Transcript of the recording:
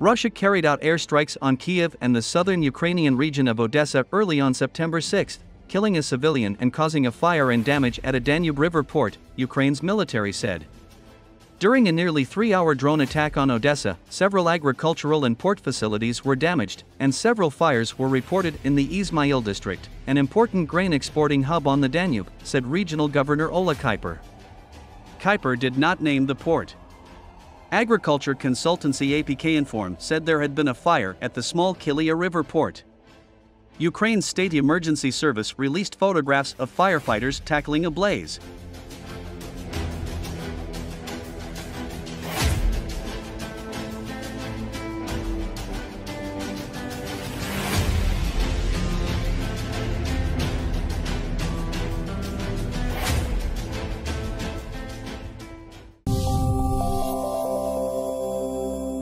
Russia carried out airstrikes on Kiev and the southern Ukrainian region of Odessa early on September 6, killing a civilian and causing a fire and damage at a Danube River port, Ukraine's military said. During a nearly 3-hour drone attack on Odessa, several agricultural and port facilities were damaged, and several fires were reported in the Izmail district, an important grain exporting hub on the Danube, said regional governor Oleh Kuiper. Kuiper did not name the port. Agriculture consultancy APK Inform said there had been a fire at the small Kilya River port. Ukraine's state emergency service released photographs of firefighters tackling a blaze.